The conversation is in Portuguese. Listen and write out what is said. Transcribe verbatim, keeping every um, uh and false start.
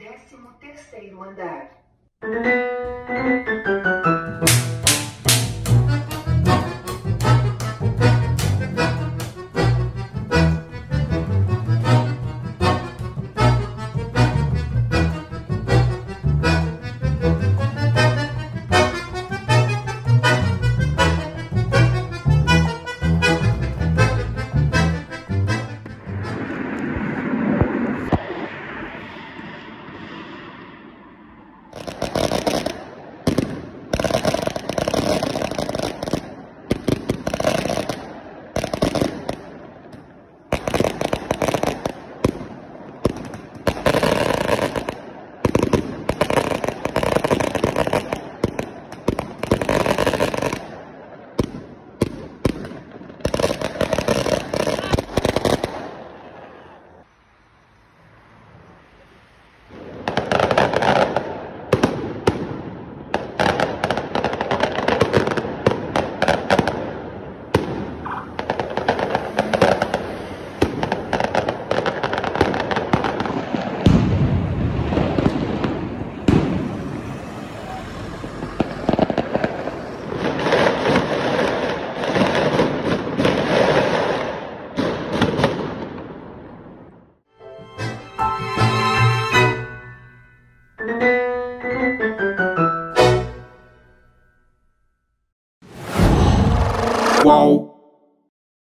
Décimo terceiro andar. Wow.